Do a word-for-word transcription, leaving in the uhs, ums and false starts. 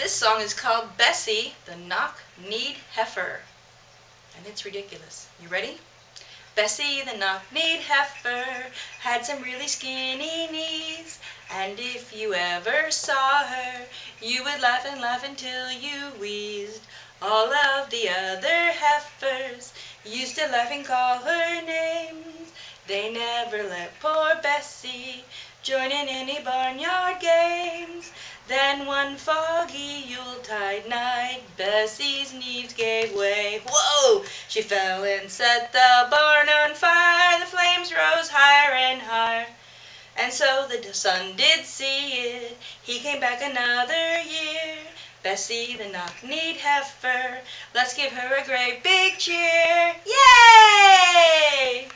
This song is called Bessie the Knock-Kneed Heifer. And it's ridiculous. You ready? Bessie the knock-kneed heifer had some really skinny knees, and if you ever saw her, you would laugh and laugh until you wheezed. All of the other heifers used to laugh and call her names. They never let poor Bessie join in any barnyard games. Then one foggy Yuletide night, Bessie's knees gave way. Whoa! She fell and set the barn on fire. The flames rose higher and higher. And so the sun did see it. He came back another year. Bessie the knock-kneed heifer, let's give her a great big cheer. Yay!